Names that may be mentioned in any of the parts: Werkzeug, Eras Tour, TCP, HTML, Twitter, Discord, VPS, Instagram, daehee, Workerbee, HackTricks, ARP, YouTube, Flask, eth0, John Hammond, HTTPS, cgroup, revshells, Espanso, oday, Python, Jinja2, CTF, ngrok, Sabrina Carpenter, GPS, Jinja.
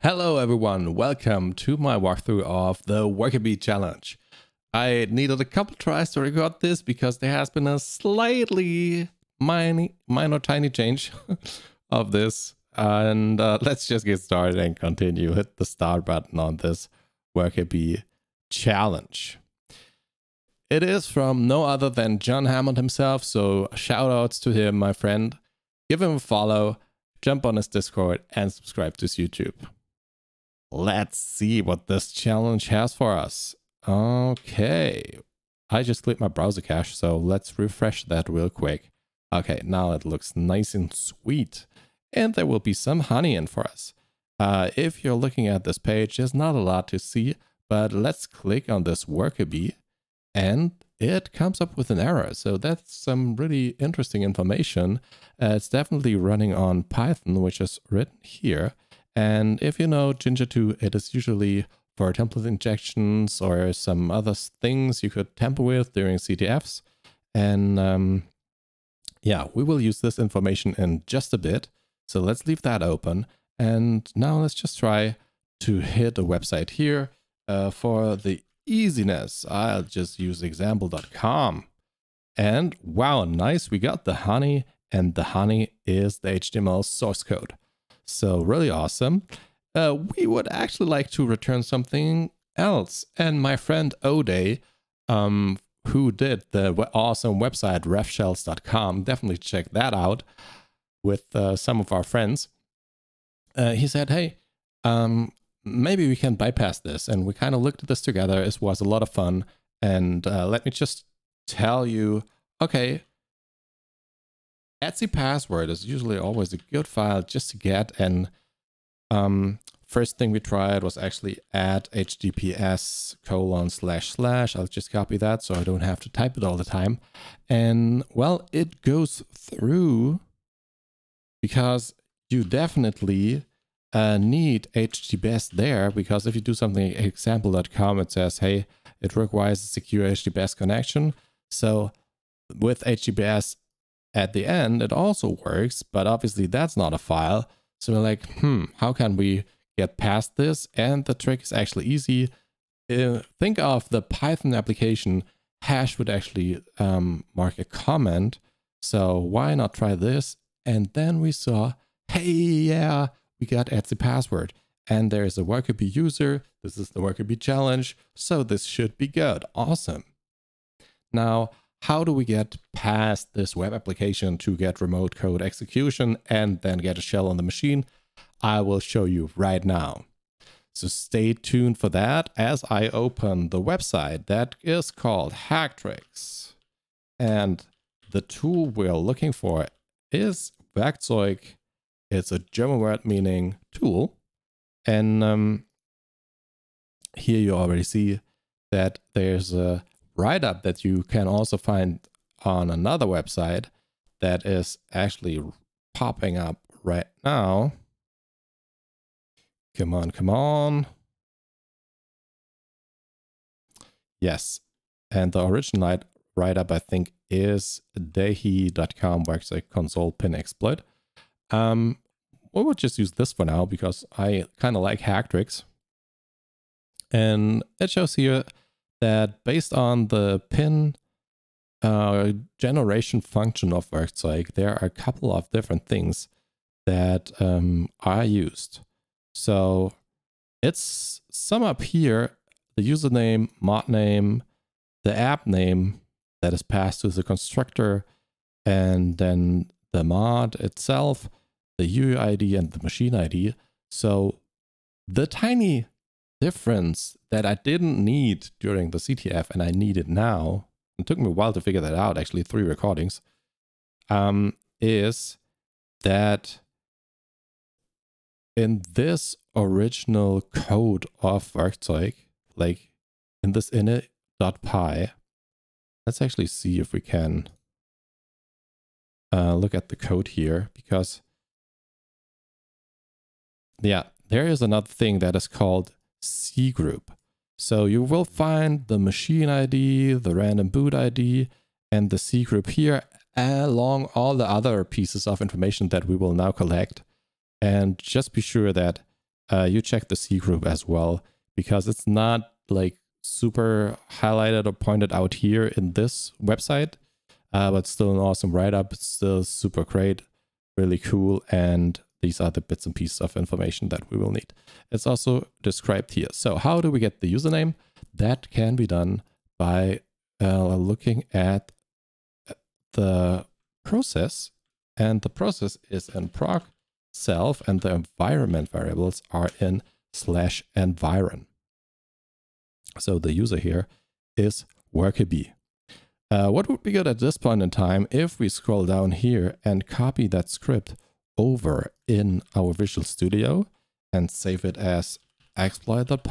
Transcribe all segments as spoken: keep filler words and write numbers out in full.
Hello everyone, welcome to my walkthrough of the Workerbee challenge. I needed a couple tries to record this because there has been a slightly minor, minor tiny change of this. And uh, let's just get started and continue. Hit the start button on this Workerbee challenge. It is from no other than John Hammond himself, so shout outs to him, my friend. Give him a follow, jump on his Discord, and subscribe to his YouTube. Let's see what this challenge has for us. Okay. I just clicked my browser cache, so let's refresh that real quick. Okay, now it looks nice and sweet. And there will be some honey in for us. Uh, if you're looking at this page, there's not a lot to see, but let's click on this Workerbee, and it comes up with an error. So that's some really interesting information. Uh, it's definitely running on Python, which is written here. And if you know Jinja two, it is usually for template injections or some other things you could tamper with during C T Fs. And um, yeah, we will use this information in just a bit. So let's leave that open. And now let's just try to hit a website here. Uh, for the easiness, I'll just use example dot com. And wow, nice. We got the honey, and the honey is the H T M L source code. So really awesome. Uh, we would actually like to return something else. And my friend Oday, um, who did the awesome website rev shells dot com, definitely check that out with uh, some of our friends. Uh, he said, hey, um, maybe we can bypass this. And we kind of looked at this together. It was a lot of fun. And uh, let me just tell you, okay, Etsy password is usually always a good file just to get. And um, first thing we tried was actually add H T T P S colon slash slash. I'll just copy that so I don't have to type it all the time. And well, it goes through because you definitely uh, need H T T P S there, because if you do something example dot com, it says, hey, it requires a secure H T T P S connection. So with H T T P S at the end, it also works, but obviously that's not a file. So we're like, hmm, how can we get past this? And the trick is actually easy. Uh, think of the Python application. Hash would actually um, mark a comment. So why not try this? And then we saw, hey, yeah, we got Etsy password. And there is a Workerbee user. This is the Workerbee challenge. So this should be good. Awesome. Now, how do we get past this web application to get remote code execution and then get a shell on the machine? I will show you right now. So stay tuned for that as I open the website that is called HackTricks. And the tool we're looking for is Werkzeug. It's a German word meaning tool. And um, here you already see that there's a write-up that you can also find on another website that is actually popping up right now. Come on, come on. Yes. And the original write-up, I think, is daehee dot com Werkzeug console pin exploit. Um, we will just use this for now because I kind of like HackTricks. And it shows here that based on the pin uh, generation function of Werkzeug, there are a couple of different things that um, are used. So it's some up here, the username, mod name, the app name that is passed to the constructor, and then the mod itself, the U I D, and the machine I D. So the tiny difference that I didn't need during the C T F and I need it now, it took me a while to figure that out, actually three recordings, um, is that in this original code of Werkzeug, like in this init.py, let's actually see if we can uh, look at the code here, because yeah, there is another thing that is called C group. So you will find the machine I D, the random boot I D, and the C group here, along all the other pieces of information that we will now collect. And just be sure that uh, you check the C group as well, because it's not like super highlighted or pointed out here in this website, uh, but still an awesome write-up. It's still super great, really cool, and these are the bits and pieces of information that we will need. It's also described here. So how do we get the username? That can be done by uh, looking at the process, and the process is in proc self, and the environment variables are in slash environ. So the user here is Workerbee. Uh, what would be good at this point in time if we scroll down here and copy that script over in our Visual Studio and save it as exploit.py.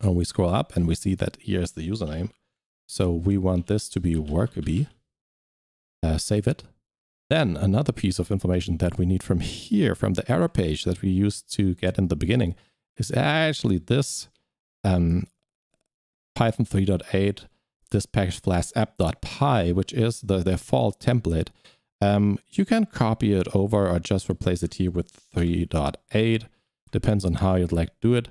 And we scroll up and we see that here's the username. So we want this to be Workerbee. Uh, save it. Then another piece of information that we need from here, from the error page that we used to get in the beginning, is actually this um, Python three point eight, this package flask app.py, which is the default template. Um, you can copy it over or just replace it here with three point eight. Depends on how you'd like to do it.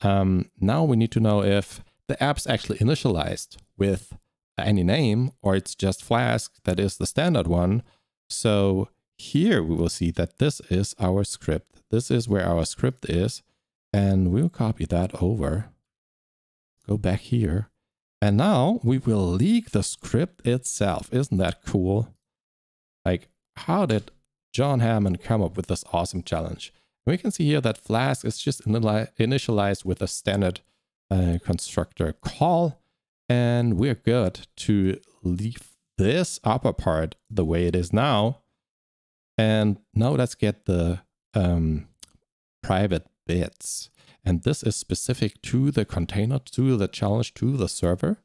Um, now we need to know if the app's actually initialized with any name or it's just Flask, that is the standard one. So here we will see that this is our script. This is where our script is. And we'll copy that over, go back here, and now we will leak the script itself. Isn't that cool? Like, how did John Hammond come up with this awesome challenge? We can see here that Flask is just initialized with a standard uh, constructor call, and we're good to leave this upper part the way it is now. And now let's get the um, private bits, and this is specific to the container, to the challenge, to the server.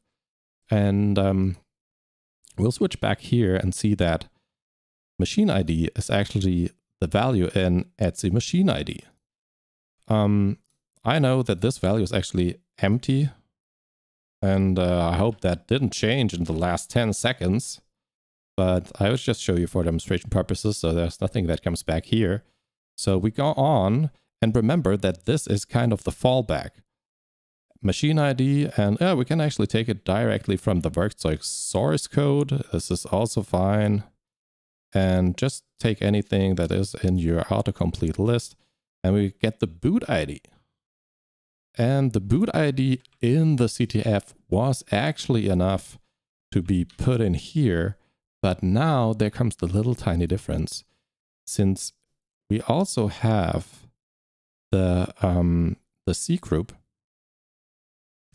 And um, we'll switch back here and see that machine I D is actually the value in Etsy machine I D. Um, I know that this value is actually empty, and uh, I hope that didn't change in the last ten seconds, but I will just show you for demonstration purposes, so there's nothing that comes back here. So we go on. And remember that this is kind of the fallback. Machine I D, and yeah, we can actually take it directly from the Werkzeug source code. This is also fine. And just take anything that is in your autocomplete list, and we get the boot I D. And the boot I D in the C T F was actually enough to be put in here, but now there comes the little tiny difference. Since we also have the um, the C group,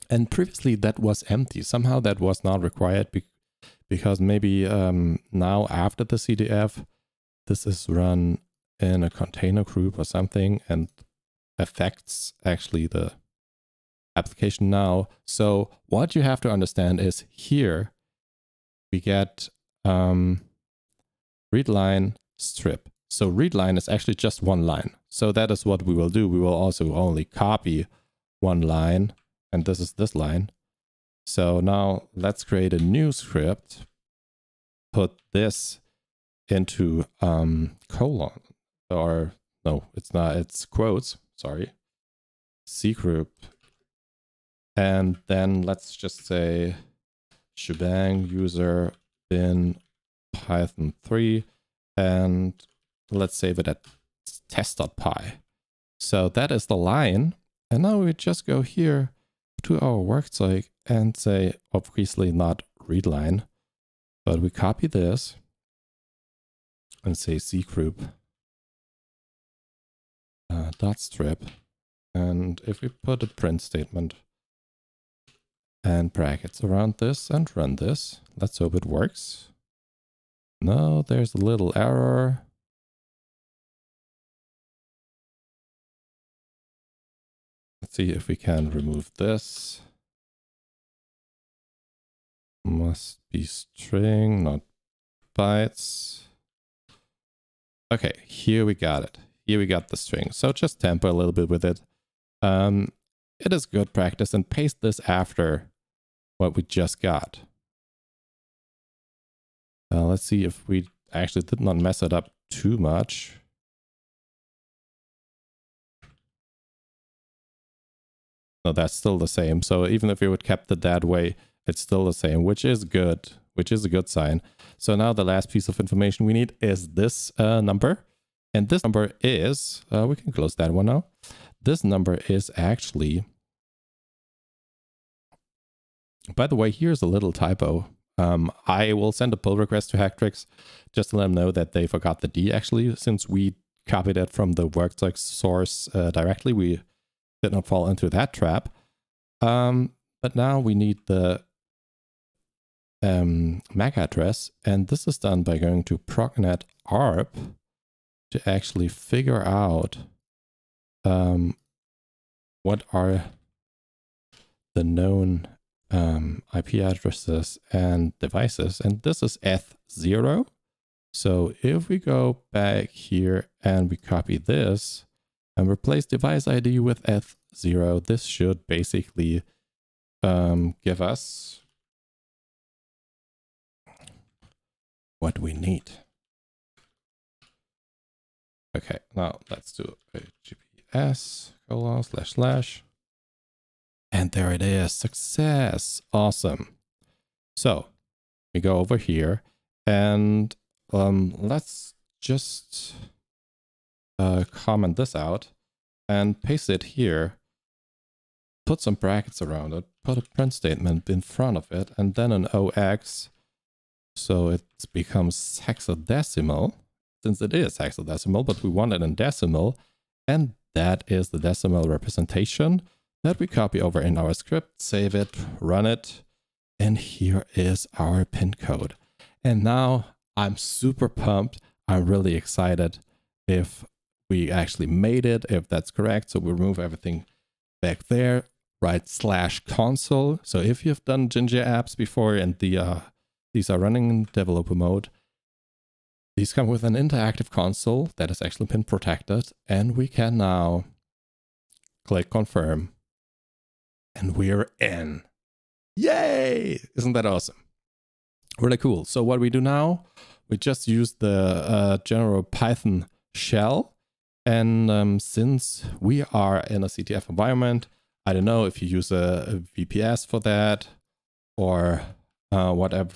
and previously that was empty. Somehow that was not required be because maybe um, now after the C D F, this is run in a container group or something and affects actually the application now. So what you have to understand is here we get um, readline strip. So readline is actually just one line. So that is what we will do. We will also only copy one line, and this is this line. So now let's create a new script, put this into um, colon, or no, it's not, it's quotes, sorry, C group. And then let's just say shebang user bin Python three, and let's save it at test.py. So that is the line. And now we just go here to our Werkzeug and say, obviously not readline, but we copy this and say C group uh, dot strip. And if we put a print statement and brackets around this and run this, let's hope it works. No, there's a little error. Let's see if we can remove this. Must be string, not bytes. Okay, here we got it. Here we got the string. So just tamper a little bit with it. Um, it is good practice, and paste this after what we just got. Uh, let's see if we actually did not mess it up too much. No, that's still the same. So even if we would kept it that way, it's still the same, which is good, which is a good sign. So now the last piece of information we need is this uh, number. And this number is, uh, we can close that one now. This number is actually, by the way, here's a little typo. Um, I will send a pull request to HackTricks just to let them know that they forgot the D actually, since we copied it from the Werkzeug source uh, directly. We did not fall into that trap. Um, but now we need the um, M A C address, and this is done by going to procnet arp to actually figure out um, what are the known um, I P addresses and devices. And this is eth zero. So if we go back here and we copy this and replace device I D with eth zero, this should basically um, give us what we need. Okay, now let's do a G P S colon slash slash. And there it is, success, awesome. So we go over here and um, let's just uh, comment this out and paste it here. Put some brackets around it, put a print statement in front of it, and then an O X. So it becomes hexadecimal, since it is hexadecimal, but we want it in decimal. And that is the decimal representation that we copy over in our script, save it, run it. And here is our pin code. And now I'm super pumped. I'm really excited if we actually made it, if that's correct. So we remove everything back there, right slash console. So if you've done Jinja apps before and the uh, these are running in developer mode, these come with an interactive console that is actually pin protected, and we can now click confirm. And we're in. Yay! Isn't that awesome? Really cool. So what we do now, we just use the uh, general Python shell. And um, since we are in a C T F environment, I don't know if you use a, a V P S for that or uh, whatever.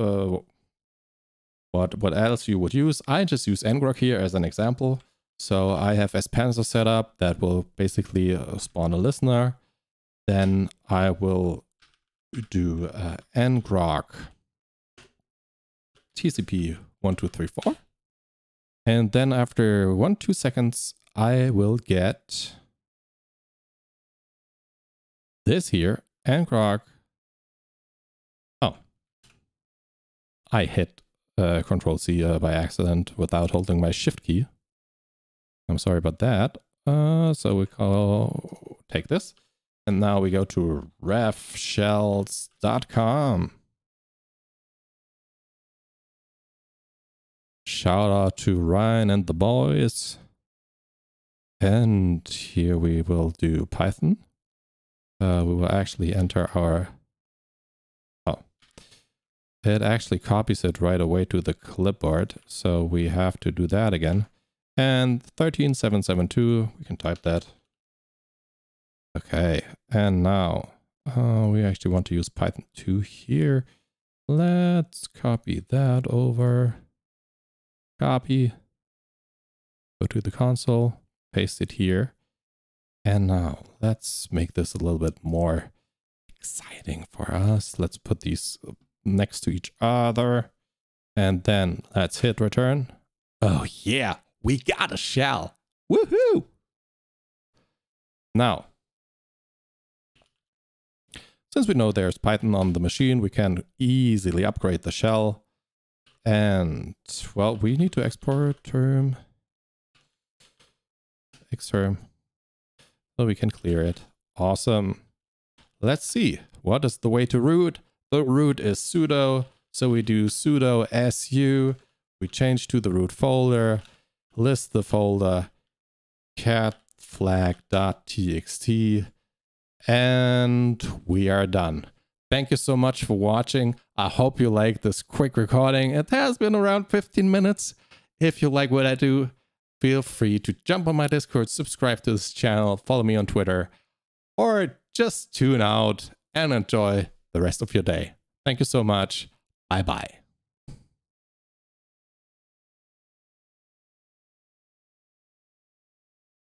Uh, What, what else you would use. I just use ngrok here as an example. So I have Espanso set up that will basically uh, spawn a listener. Then I will do uh, ngrok T C P one two three four. And then after one, two seconds, I will get this here, ngrok. Oh, I hit Uh, control C uh, by accident without holding my shift key. I'm sorry about that. Uh, so we call, take this, and now we go to rev shells dot com. Shout out to Ryan and the boys. And here we will do Python. Uh, we will actually enter our It actually copies it right away to the clipboard, so we have to do that again. And thirteen seven seven two, we can type that. Okay, and now uh, we actually want to use Python two here. Let's copy that over. Copy. Go to the console, paste it here. And now let's make this a little bit more exciting for us. Let's put these next to each other, and then let's hit return. Oh yeah, we got a shell. Woohoo! Now, since we know there's Python on the machine, we can easily upgrade the shell. And well, we need to export term, xterm, so we can clear it. Awesome. Let's see, what is the way to root? The root is sudo, so we do sudo su, we change to the root folder, list the folder, cat flag dot t x t, And we are done. Thank you so much for watching. I hope you like this quick recording. It has been around fifteen minutes. If you like what I do, feel free to jump on my Discord, subscribe to this channel, follow me on Twitter, or just tune out and enjoy the rest of your day. Thank you so much. Bye-bye.